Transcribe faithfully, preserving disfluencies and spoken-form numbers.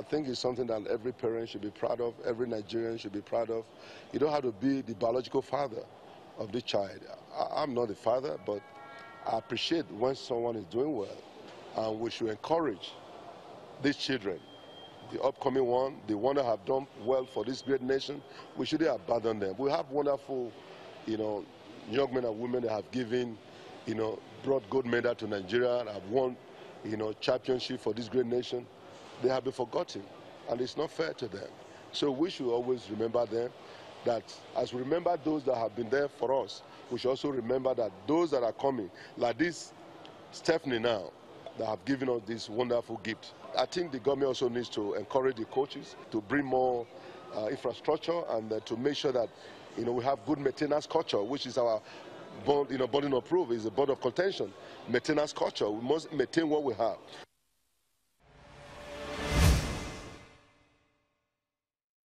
I think it's something that every parent should be proud of, every Nigerian should be proud of. You don't have to be the biological father of the child. I, I'm not the father, but I appreciate when someone is doing well, and we should encourage these children, the upcoming one, the one that have done well for this great nation. We shouldn't abandon them. We have wonderful, you know, young men and women that have given, you know, brought gold medal to Nigeria and have won, you know, championship for this great nation. They have been forgotten, and it's not fair to them. So we should always remember them, that as we remember those that have been there for us, we should also remember that those that are coming, like this Stephanie now, that have given us this wonderful gift. I think the government also needs to encourage the coaches to bring more uh, infrastructure and uh, to make sure that, you know, we have good maintenance culture, which is our bond, you know, burden of proof, is a bond of contention. Maintenance culture, we must maintain what we have.